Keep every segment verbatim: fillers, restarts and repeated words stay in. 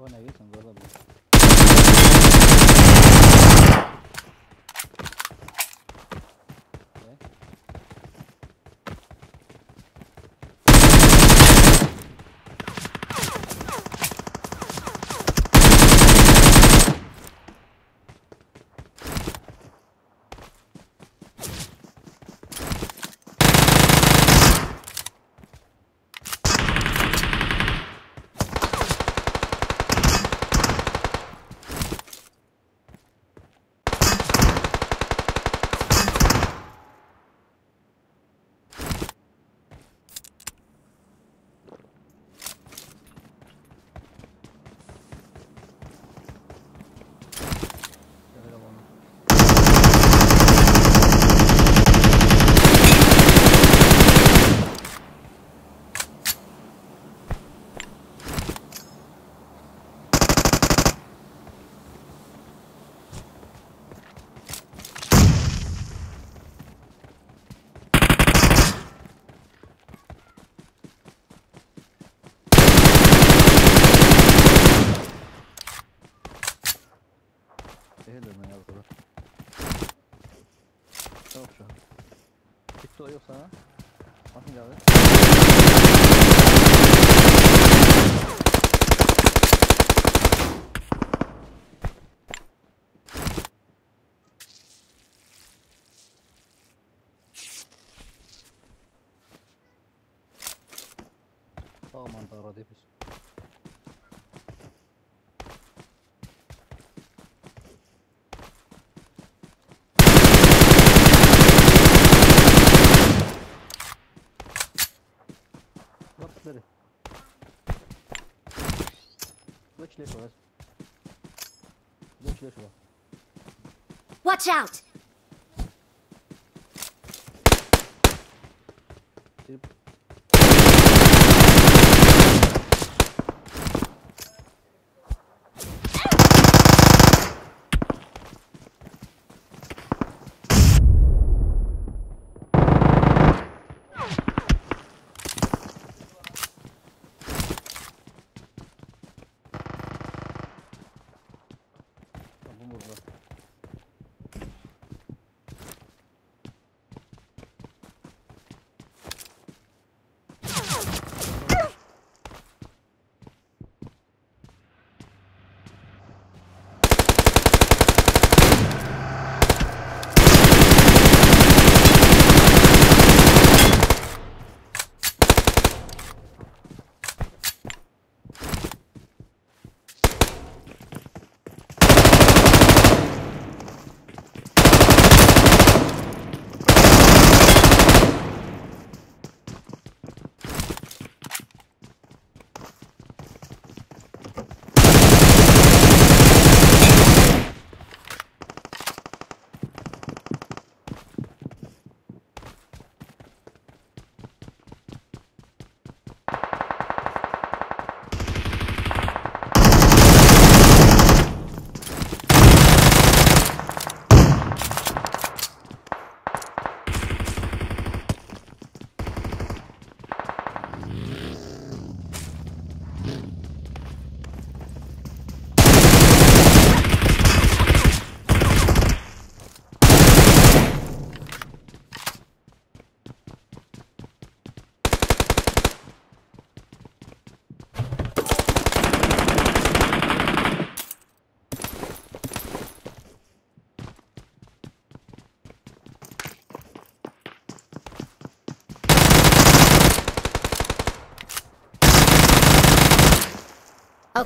وانا جيت مجرد Watch out!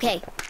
Okay.